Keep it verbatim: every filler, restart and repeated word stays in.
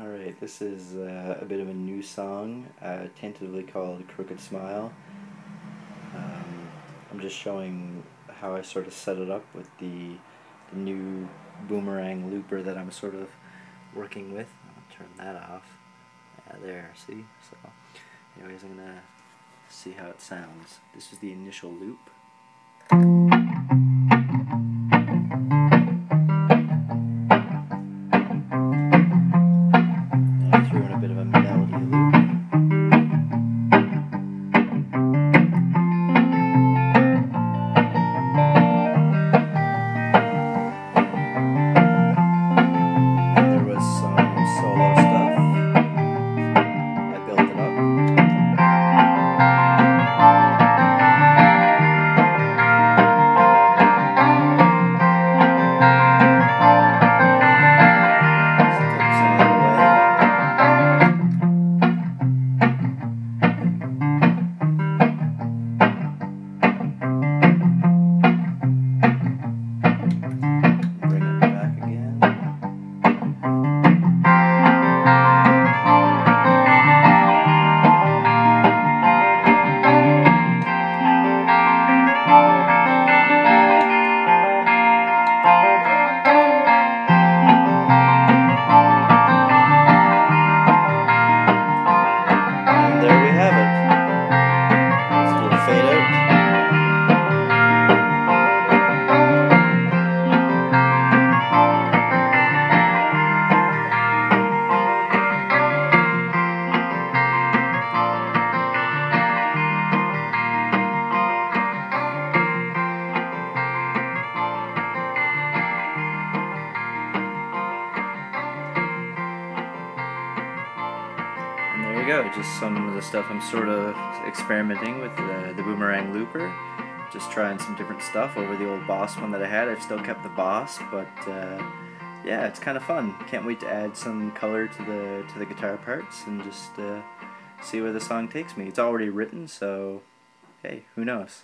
Alright, this is uh, a bit of a new song, uh, tentatively called Crooked Smile. Um, I'm just showing how I sort of set it up with the, the new boomerang looper that I'm sort of working with. I'll turn that off. Uh, there, see? So, anyways, I'm gonna see how it sounds. This is the initial loop. Go, just some of the stuff I'm sort of experimenting with, uh, the boomerang looper, just trying some different stuff over the old boss one that I had. I've still kept the boss, but uh, yeah, it's kind of fun. Can't wait to add some color to the to the guitar parts and just uh, see where the song takes me. It's already written, so hey, who knows.